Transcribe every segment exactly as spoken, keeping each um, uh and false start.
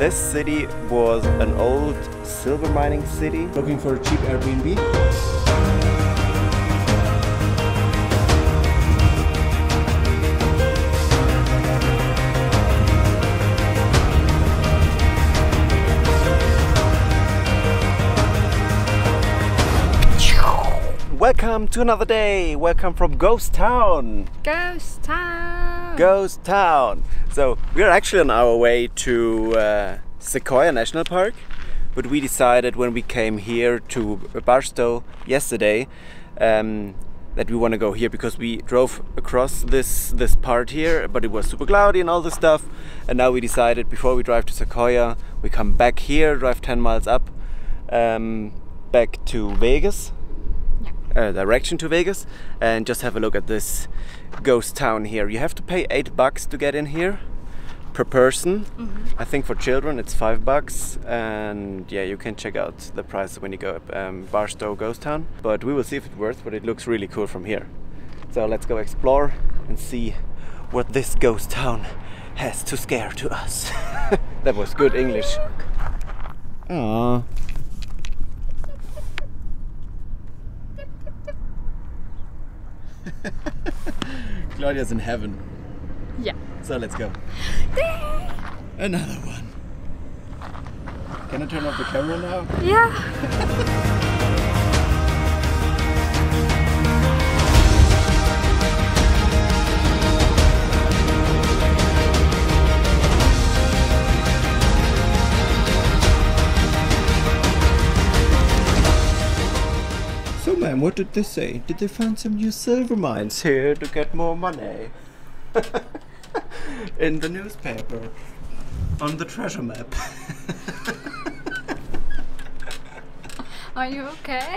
This city was an old silver mining city. Looking for a cheap Airbnb? Welcome to another day. Welcome from Ghost Town. Ghost Town. Ghost Town. So we're actually on our way to uh, Sequoia National Park, but we decided when we came here to Barstow yesterday um, that we want to go here because we drove across this this part here, but it was super cloudy and all this stuff. And now we decided before we drive to Sequoia, we come back here, drive ten miles up, um, back to Vegas. Uh, direction to Vegas, and just have a look at this ghost town here. You have to pay eight bucks to get in here per person. Mm-hmm. I think for children it's five bucks, and yeah, you can check out the price when you go up um, Barstow Ghost Town, but we will see if it's worth, but it looks really cool from here. So let's go explore and see what this ghost town has to scare to us. That was good English. Aww. Claudia's in heaven. Yeah. So let's go. Another one. Can I turn off the camera now? Yeah. So ma'am, what did they say? Did they find some new silver mines here to get more money? In the newspaper. On the treasure map. Are you okay?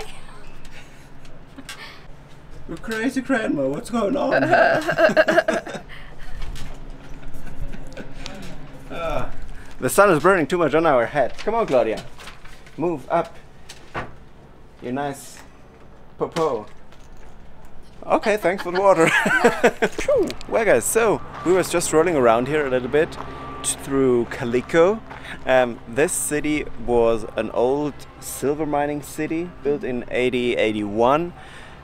You're crazy grandma, what's going on here? uh, the sun is burning too much on our head. Come on Claudia, move up. You're nice. Popo. Okay, thanks for the water. Well guys, so we was just rolling around here a little bit through Calico. Um, this city was an old silver mining city built in eighty, eighty-one.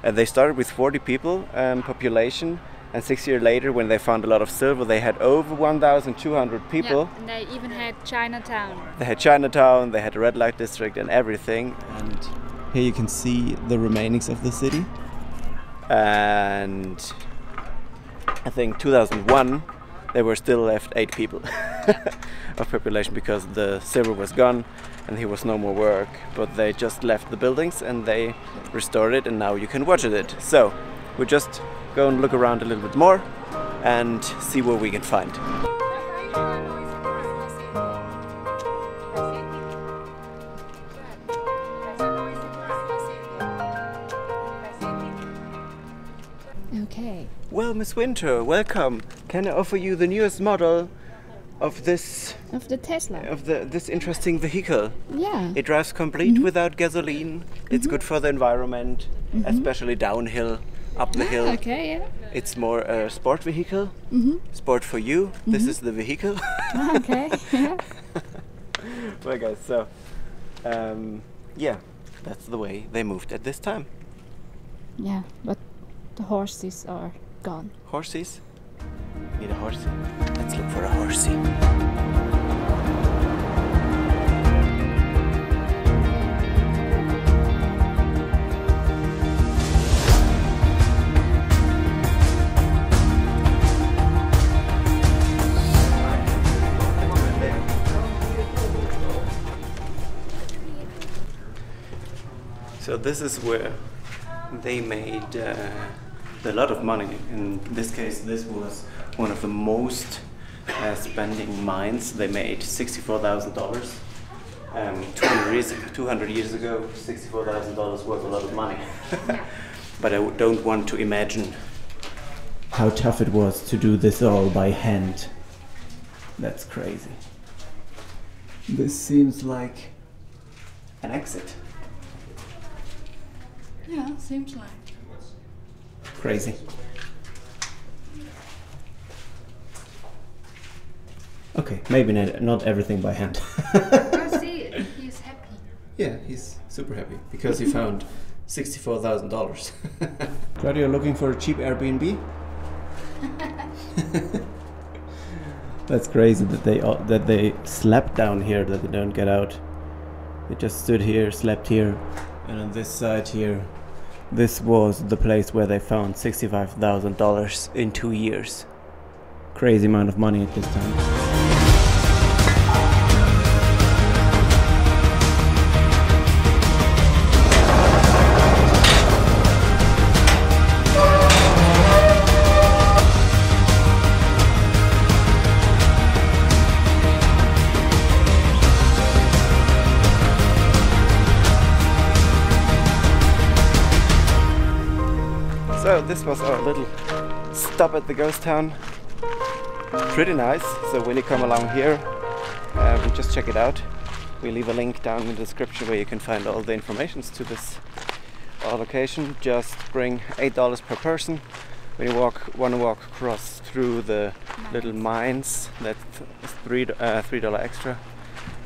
Uh, they started with forty people um, population, and six years later when they found a lot of silver they had over one thousand two hundred people. Yeah, and they even had Chinatown. They had Chinatown, they had a red light district and everything. And here you can see the remainings of the city, and I think two thousand one there were still left eight people of population because the silver was gone and there was no more work, but they just left the buildings and they restored it, and now you can watch it. So we just go and look around a little bit more and see what we can find. Okay. Well, Miss Winter, welcome. Can I offer you the newest model of this of the Tesla of the this interesting vehicle? Yeah. It drives complete mm-hmm. without gasoline. Mm-hmm. It's good for the environment, mm-hmm. especially downhill, up the ah, hill. Okay. Yeah. It's more a sport vehicle. Mm-hmm. Sport for you. Mm-hmm. This is the vehicle. Ah, okay. Yeah. Well, guys. So, um, yeah, that's the way they moved at this time. Yeah, but. The horses are gone. Horses? Need a horsey? Let's look for a horsey. So this is where they made uh, a lot of money. In this case, this was one of the most uh, spending mines. They made sixty-four thousand dollars. Um, two hundred years ago, sixty-four thousand dollars was a lot of money. But I don't want to imagine how tough it was to do this all by hand. That's crazy. This seems like an exit. Yeah, seems like. Crazy. Okay, maybe not, not everything by hand. I see, he's happy. Yeah, he's super happy because he found sixty-four thousand dollars. Claudia, looking for a cheap Airbnb? That's crazy that they uh, that they slept down here, that they don't get out. They just stood here, slept here, and on this side here, this was the place where they found sixty-five thousand dollars in two years. Crazy amount of money at this time. So this was our little stop at the ghost town. Pretty nice, so when you come along here, um, just check it out. We leave a link down in the description where you can find all the information to this our location. Just bring eight dollars per person. When you walk, want to walk across through the little mines, that's three dollars uh, three dollars extra.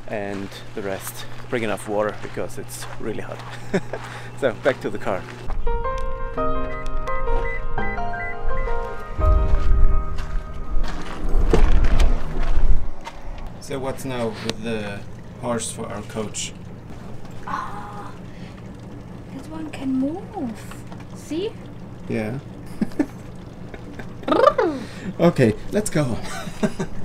And the rest, bring enough water because it's really hot. So back to the car. So what's now with the horse for our coach? Ah, this one can move. See? Yeah. Okay, let's go home.